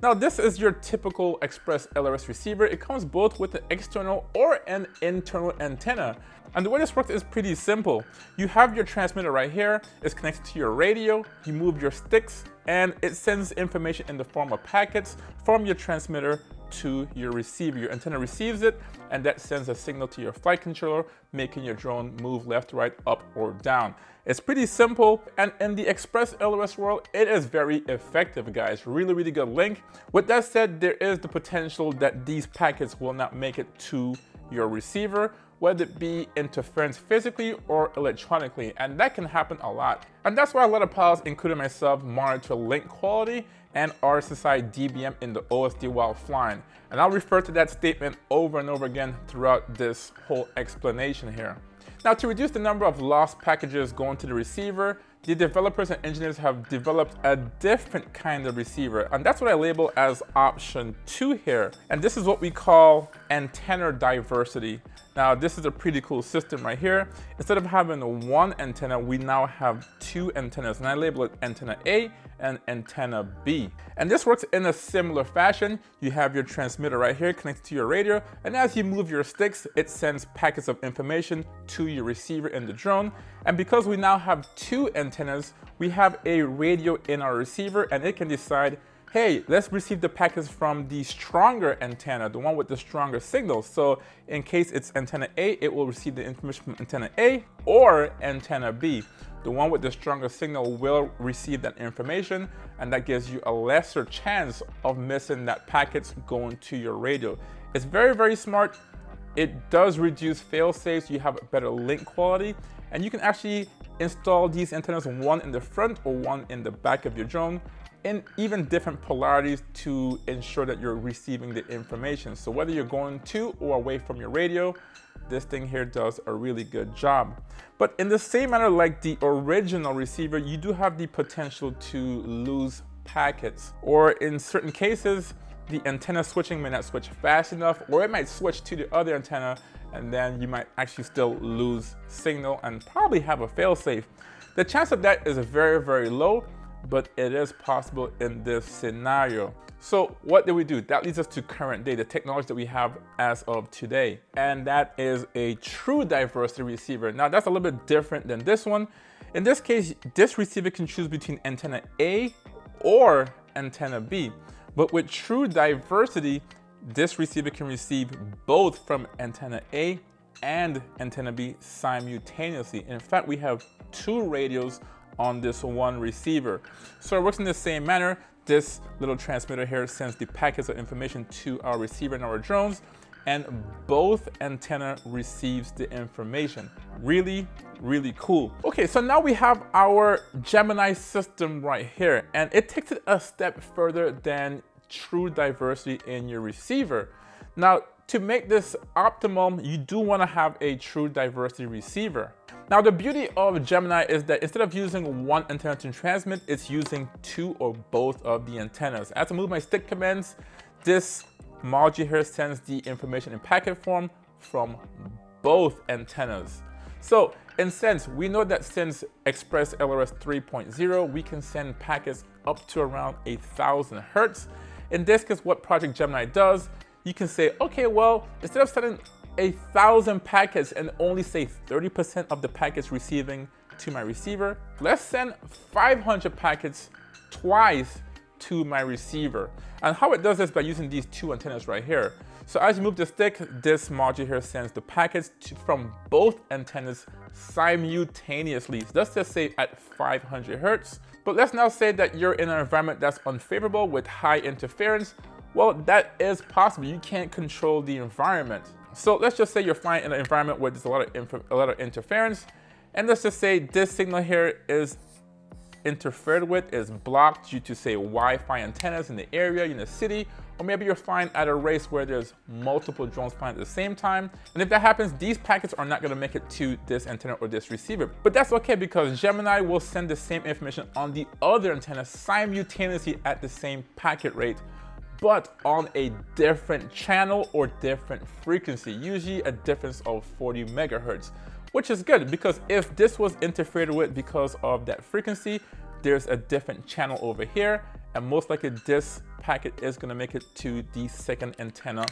Now this is your typical ExpressLRS receiver. It comes both with an external or an internal antenna. And the way this works is pretty simple. You have your transmitter right here, it's connected to your radio, you move your sticks, and it sends information in the form of packets from your transmitter to your receiver. Your antenna receives it, and that sends a signal to your flight controller, making your drone move left, right, up, or down. It's pretty simple, and in the ExpressLRS world, it is very effective, guys. Really, really good link. With that said, there is the potential that these packets will not make it to your receiver, whether it be interference physically or electronically, and that can happen a lot. And that's why a lot of pilots, including myself, monitor link quality and RSSI DBM in the OSD while flying. And I'll refer to that statement over and over again throughout this whole explanation here. Now, to reduce the number of lost packages going to the receiver, the developers and engineers have developed a different kind of receiver, and that's what I label as option 2 here. And this is what we call antenna diversity. Now, this is a pretty cool system right here. Instead of having one antenna, we now have two antennas, and I label it antenna A and antenna B. And this works in a similar fashion. You have your transmitter right here connected to your radio, and as you move your sticks, it sends packets of information to your receiver in the drone. And because we now have two antennas, we have a radio in our receiver, and it can decide, hey, let's receive the packets from the stronger antenna, the one with the stronger signal. So in case it's antenna A, it will receive the information from antenna A, or antenna B, the one with the stronger signal will receive that information, and that gives you a lesser chance of missing that packets going to your radio. It's very, very smart. It does reduce fail-safes, you have better link quality, and you can actually install these antennas, one in the front or one in the back of your drone, in even different polarities to ensure that you're receiving the information. So whether you're going to or away from your radio, this thing here does a really good job. But in the same manner like the original receiver, you do have the potential to lose packets, or in certain cases, the antenna switching may not switch fast enough, or it might switch to the other antenna, and then you might actually still lose signal and probably have a failsafe. The chance of that is very, very low, but it is possible in this scenario. So what did we do? That leads us to current day, the technology that we have as of today. And that is a true diversity receiver. Now that's a little bit different than this one. In this case, this receiver can choose between antenna A or antenna B. But with true diversity, this receiver can receive both from antenna A and antenna B simultaneously. In fact, we have two radios on this one receiver. So it works in the same manner. This little transmitter here sends the packets of information to our receiver and our drones, and both antenna receives the information. Really, really cool. Okay, so now we have our Gemini system right here, and it takes it a step further than true diversity in your receiver. Now, to make this optimum, you do want to have a true diversity receiver. Now, the beauty of Gemini is that instead of using one antenna to transmit, it's using two or both of the antennas. As I move my stick commands, this module here sends the information in packet form from both antennas. So, in sense, we know that since ExpressLRS 3.0, we can send packets up to around 1,000 hertz. In this case, what Project Gemini does, you can say, okay, well, instead of sending 1,000 packets and only say 30% of the packets receiving to my receiver, let's send 500 packets twice to my receiver. And how it does this by using these two antennas right here. So as you move the stick, this module here sends the packets from both antennas simultaneously. Let's just say at 500 hertz. But let's now say that you're in an environment that's unfavorable with high interference. Well, that is possible. You can't control the environment. So let's just say you're flying in an environment where there's a lot of interference. And let's just say this signal here is interfered with, is blocked due to, say, Wi-Fi antennas in the area, in the city, or maybe you're flying at a race where there's multiple drones flying at the same time. And if that happens, these packets are not going to make it to this antenna or this receiver. But that's okay, because Gemini will send the same information on the other antenna simultaneously at the same packet rate, but on a different channel or different frequency, usually a difference of 40 megahertz, which is good, because if this was interfered with because of that frequency, there's a different channel over here, and most likely this packet is going to make it to the second antenna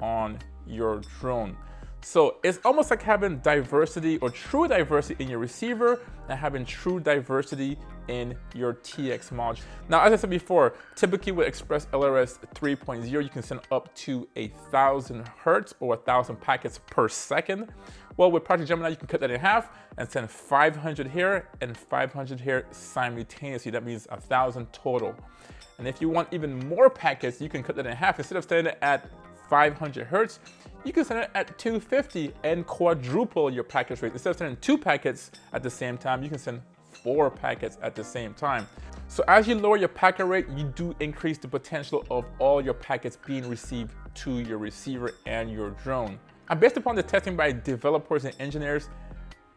on your drone. So it's almost like having diversity or true diversity in your receiver and having true diversity in your TX module. Now, as I said before, typically with ExpressLRS 3.0, you can send up to 1,000 hertz or 1,000 packets per second. Well, with Project Gemini, you can cut that in half and send 500 here and 500 here simultaneously. That means 1,000 total. And if you want even more packets, you can cut that in half. Instead of sending it at 500 hertz, you can send it at 250 and quadruple your package rate. Instead of sending 2 packets at the same time, you can send 4 packets at the same time. So as you lower your packet rate, you do increase the potential of all your packets being received to your receiver and your drone. And based upon the testing by developers and engineers,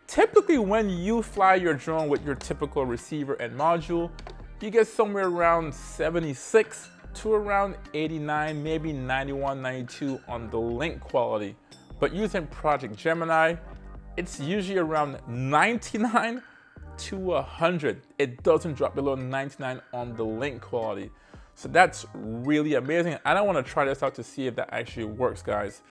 typically when you fly your drone with your typical receiver and module, you get somewhere around 76 to around 89, maybe 91, 92 on the link quality. But using Project Gemini, it's usually around 99 to 100. It doesn't drop below 99 on the link quality. So that's really amazing. I don't want to try this out to see if that actually works, guys.